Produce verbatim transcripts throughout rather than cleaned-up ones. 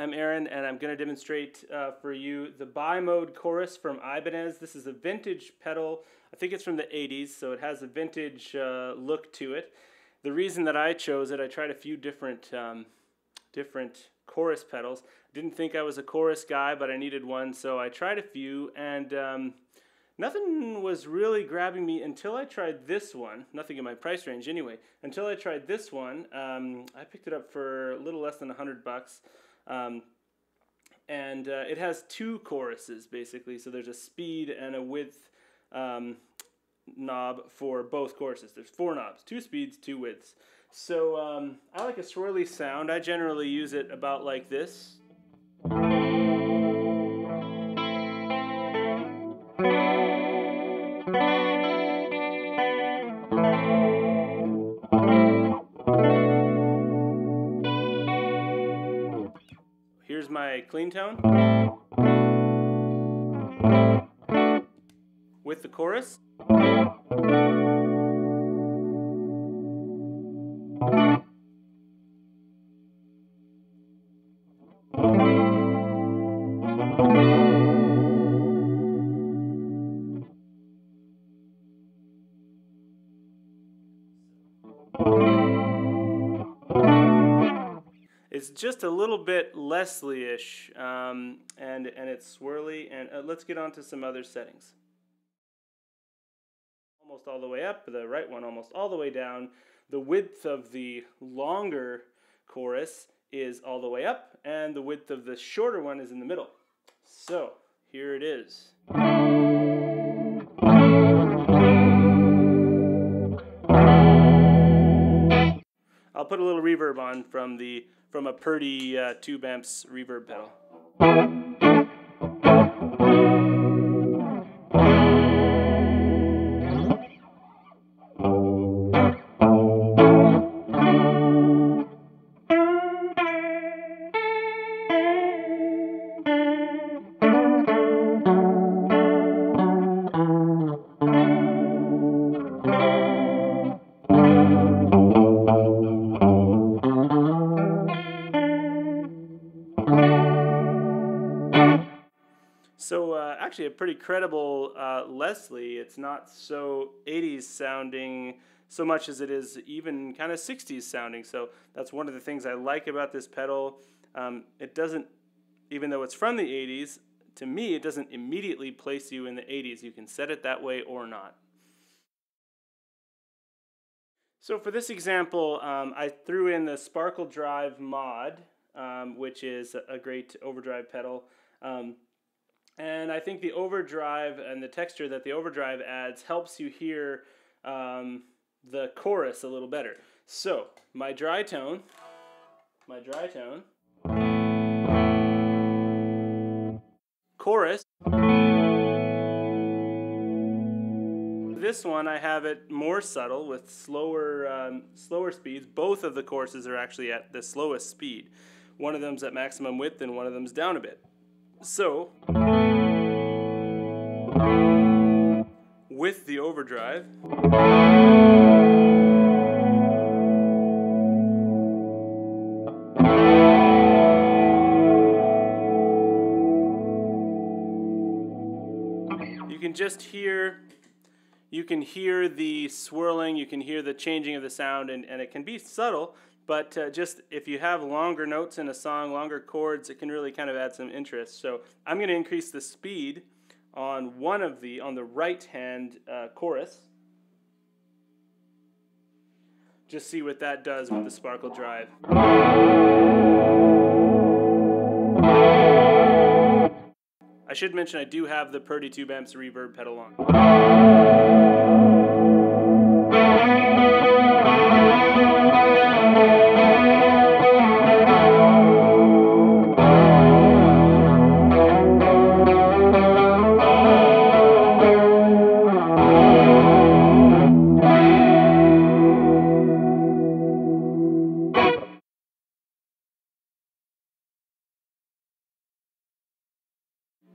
I'm Aaron, and I'm going to demonstrate uh, for you the Bi-Mode Chorus from Ibanez. This is a vintage pedal. I think it's from the eighties, so it has a vintage uh, look to it. The reason that I chose it, I tried a few different, um, different chorus pedals. I didn't think I was a chorus guy, but I needed one, so I tried a few, and um, nothing was really grabbing me until I tried this one. Nothing in my price range anyway. Until I tried this one, um, I picked it up for a little less than a hundred bucks. Um, and uh, it has two choruses basically, so there's a speed and a width um, knob for both choruses. There's four knobs, two speeds, two widths. So um, I like a swirly sound. I generally use it about like this. Here's my clean tone with the chorus. It's just a little bit Leslie-ish, um, and, and it's swirly, and uh, let's get on to some other settings. Almost all the way up, the right one almost all the way down. The width of the longer chorus is all the way up, and the width of the shorter one is in the middle. So, here it is. I'll put a little reverb on from the from a Purdy uh, Tube Amps reverb pedal. So uh, actually a pretty credible uh, Leslie. It's not so eighties sounding so much as it is even kind of sixties sounding. So that's one of the things I like about this pedal. Um, it doesn't, even though it's from the eighties, to me it doesn't immediately place you in the eighties. You can set it that way or not. So for this example, um, I threw in the Sparkle Drive mod, um, which is a great overdrive pedal. Um, And I think the overdrive and the texture that the overdrive adds helps you hear um, the chorus a little better. So, my dry tone, my dry tone, chorus. This one I have it more subtle with slower, um, slower speeds. Both of the choruses are actually at the slowest speed. One of them's at maximum width and one of them's down a bit. So, with the overdrive, you can just hear, you can hear the swirling, you can hear the changing of the sound, and, and it can be subtle. But uh, just if you have longer notes in a song, longer chords, it can really kind of add some interest. So I'm going to increase the speed on one of the, on the right hand uh, chorus. Just see what that does with the Sparkle Drive. I should mention I do have the Purdy Tube Amps reverb pedal on.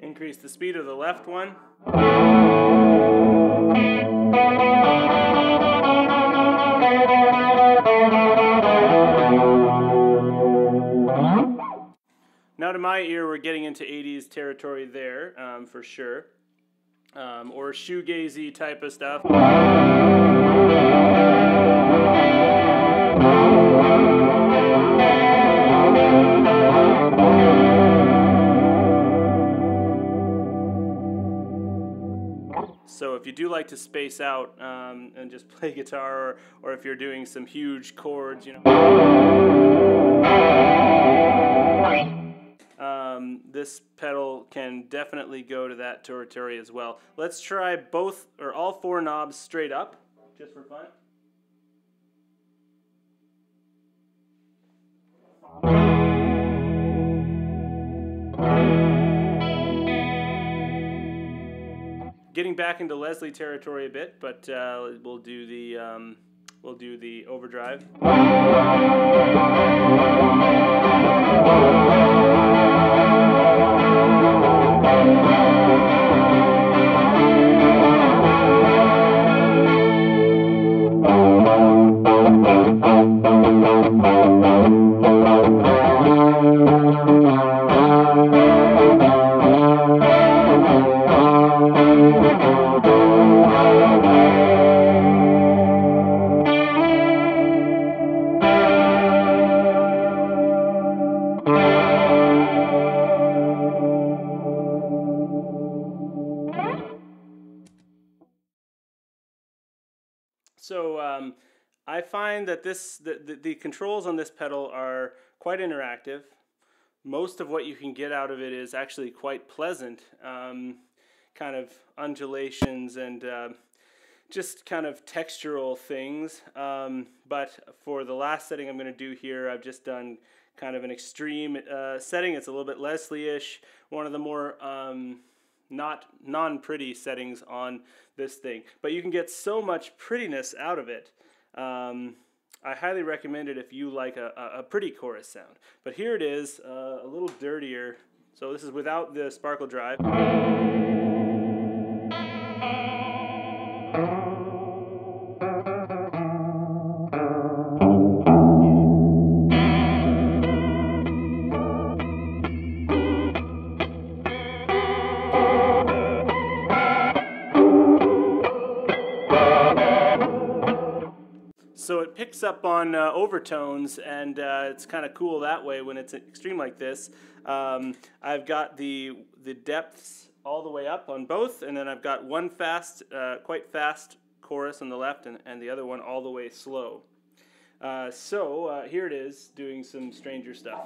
Increase the speed of the left one. Now to my ear, we're getting into eighties territory there, um, for sure. Um, or shoegazy type of stuff. So if you do like to space out um, and just play guitar, or, or if you're doing some huge chords, you know. Um, this pedal can definitely go to that territory as well. Let's try both, or all four knobs straight up, just for fun. Getting back into Leslie territory a bit, but uh, we'll do the um, we'll do the overdrive. So um, I find that this the, the, the controls on this pedal are quite interactive. Most of what you can get out of it is actually quite pleasant, um, kind of undulations and uh, just kind of textural things. Um, but for the last setting I'm going to do here, I've just done kind of an extreme uh, setting. It's a little bit Leslie-ish, one of the more... Um, not non-pretty settings on this thing, but you can get so much prettiness out of it. Um, I highly recommend it if you like a, a pretty chorus sound. But here it is, uh, a little dirtier. So this is without the Sparkle Drive. So it picks up on uh, overtones, and uh, it's kind of cool that way when it's extreme like this. Um, I've got the the depths all the way up on both, and then I've got one fast, uh, quite fast chorus on the left, and, and the other one all the way slow. Uh, so uh, here it is, doing some stranger stuff.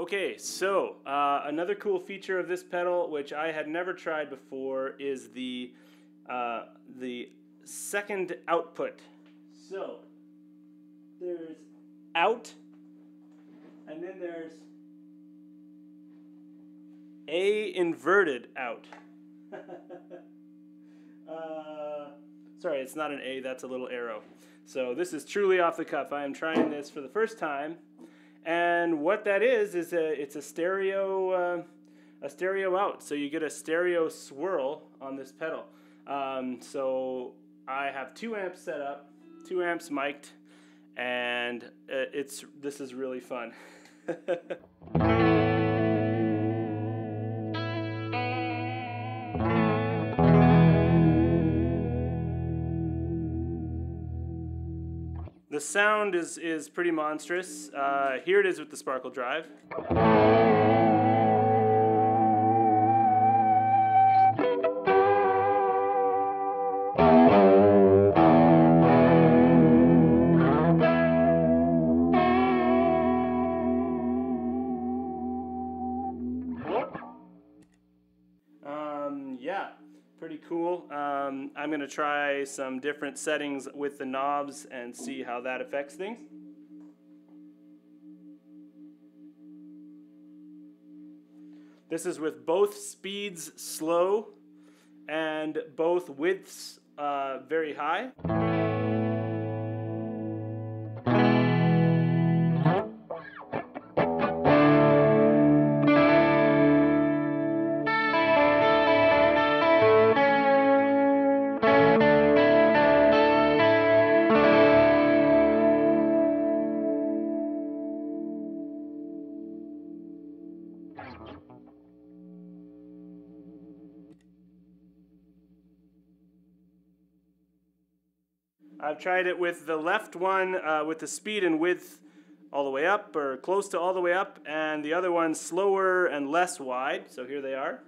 Okay, so uh, another cool feature of this pedal, which I had never tried before, is the uh, the second output. So there's out, and then there's A inverted out. uh, sorry, it's not an A, that's a little arrow. So this is truly off the cuff. I am trying this for the first time. And what that is is a, it's a stereo, uh, a stereo out. So you get a stereo swirl on this pedal. Um, so I have two amps set up, two amps mic'd, and it's this is really fun. The sound is, is pretty monstrous. Uh, here it is with the Sparkle Drive. Um, yeah. Pretty cool. Um, I'm going to try some different settings with the knobs and see how that affects things. This is with both speeds slow and both widths uh, very high. I've tried it with the left one uh, with the speed and width all the way up, or close to all the way up, and the other one slower and less wide, so here they are.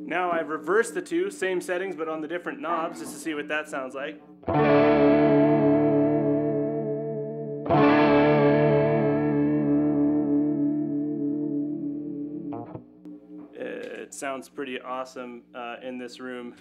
Now I've reversed the two, same settings, but on the different knobs, just to see what that sounds like. It sounds pretty awesome uh, in this room.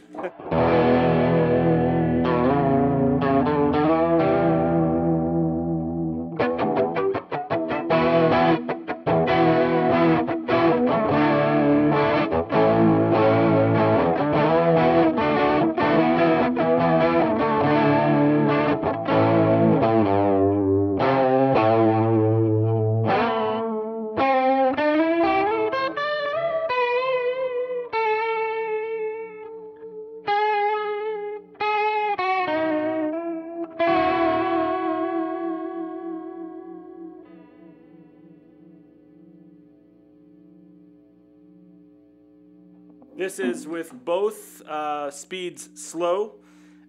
This is with both uh, speeds slow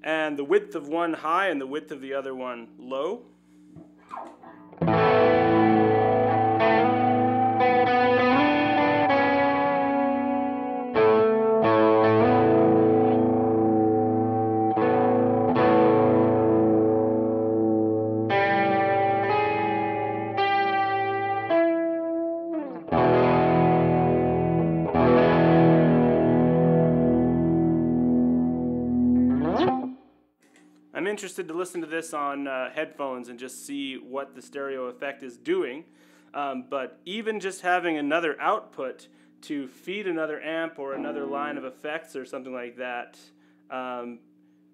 and the width of one high and the width of the other one low. I'm interested to listen to this on uh, headphones and just see what the stereo effect is doing, um, but even just having another output to feed another amp or another line of effects or something like that um,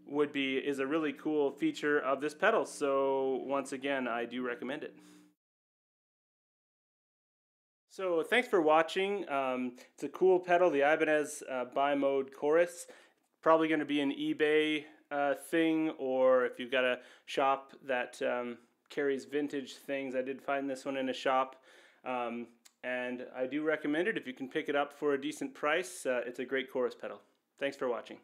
would be is a really cool feature of this pedal, so once again I do recommend it. So thanks for watching. Um, it's a cool pedal, the Ibanez uh, Bi-Mode Chorus. Probably going to be an eBay Uh, thing, or if you've got a shop that um, carries vintage things. I did find this one in a shop, um, and I do recommend it if you can pick it up for a decent price. Uh, it's a great chorus pedal. Thanks for watching.